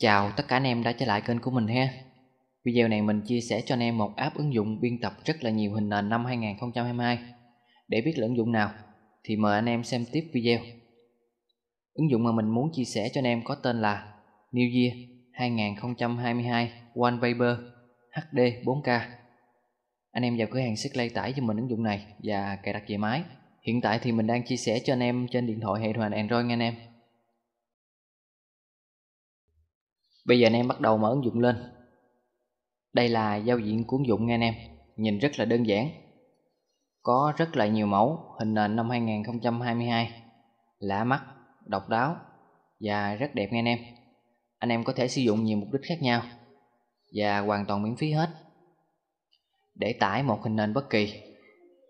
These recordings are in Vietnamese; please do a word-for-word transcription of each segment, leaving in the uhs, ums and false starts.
Chào tất cả anh em đã trở lại kênh của mình ha. Video này mình chia sẻ cho anh em một app ứng dụng biên tập rất là nhiều hình nền năm hai không hai hai. Để biết là ứng dụng nào thì mời anh em xem tiếp video. Ứng dụng mà mình muốn chia sẻ cho anh em có tên là New Year hai không hai hai One Paper hát đê bốn K. Anh em vào cửa hàng Sách Play tải cho mình ứng dụng này và cài đặt về máy. Hiện tại thì mình đang chia sẻ cho anh em trên điện thoại hệ điều hành Android nha anh em. Bây giờ anh em bắt đầu mở ứng dụng lên. Đây là giao diện của ứng dụng nha anh em. Nhìn rất là đơn giản. Có rất là nhiều mẫu hình nền năm hai không hai hai. Lạ mắt, độc đáo và rất đẹp nha anh em. Anh em có thể sử dụng nhiều mục đích khác nhau và hoàn toàn miễn phí hết. Để tải một hình nền bất kỳ,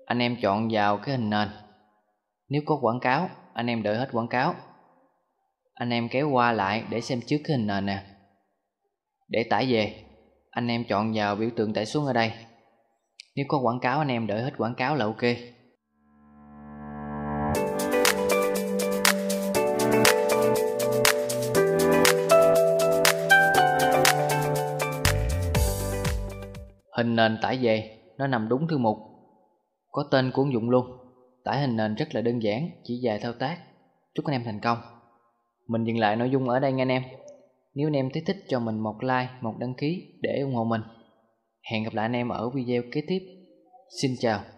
anh em chọn vào cái hình nền. Nếu có quảng cáo, anh em đợi hết quảng cáo. Anh em kéo qua lại để xem trước cái hình nền nè. Để tải về, anh em chọn vào biểu tượng tải xuống ở đây. Nếu có quảng cáo, anh em đợi hết quảng cáo là ok. Hình nền tải về, nó nằm đúng thư mục, có tên của ứng dụng luôn. Tải hình nền rất là đơn giản, chỉ vài thao tác. Chúc anh em thành công. Mình dừng lại nội dung ở đây nha anh em. Nếu anh em thấy thích cho mình một like, một đăng ký để ủng hộ mình. Hẹn gặp lại anh em ở video kế tiếp. Xin chào.